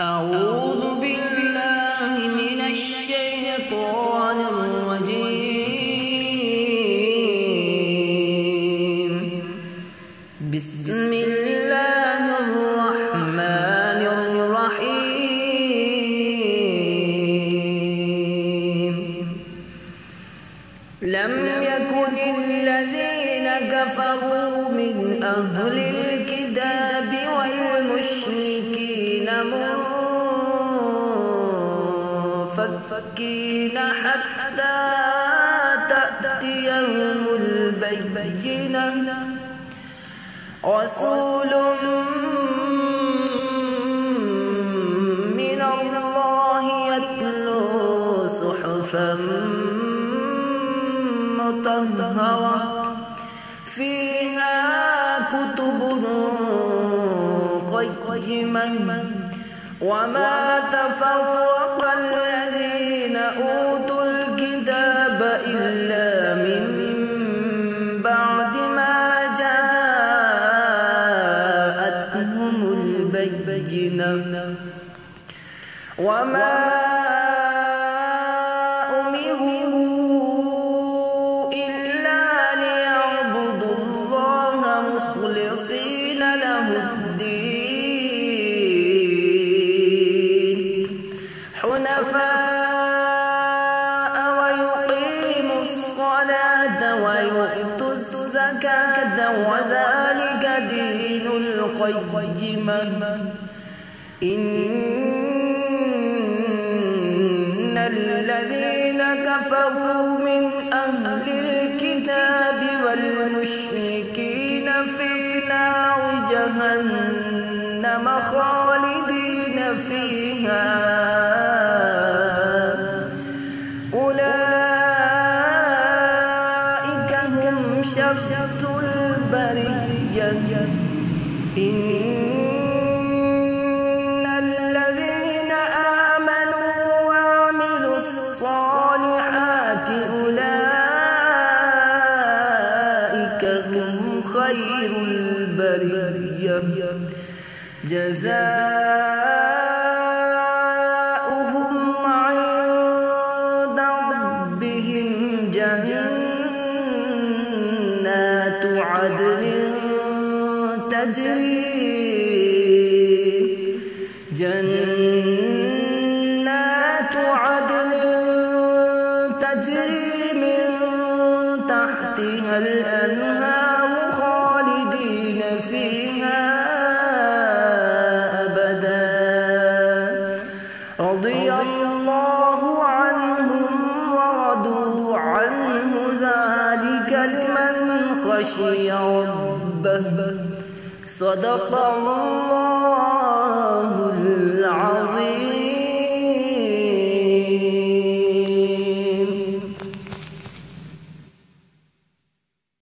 أعوذ بالله من الشيطان الرجيم. بسم الله الرحمن الرحيم. لم يكن الذين كفروا من أهل الكتاب والمشركين منفكين حتى تأتيهم البينة، رسول من الله يتلو صحفا مطهرة فيها كتب قيمة، وما تفرق الذين أوتوا الكتاب إلا من بعد ما جاءتهم البينة، وما أمروا إلا ليعبدوا الله مخلصين له الدين حنفاء ويقيموا الصلاة ويؤتوا الزكاة، وذلك دين القيمة. إن الذين كفروا من أهل الكتاب والمشركين في نار جهنم خالدين فيها، أولئك هم شر البرية. خير البرية، جزاؤهم عند ربهم جنات عدن تجري من تحتها الأنهار رضي الله عنهم ورضوا عنه، ذلك لمن خشي ربه. صدق الله العظيم.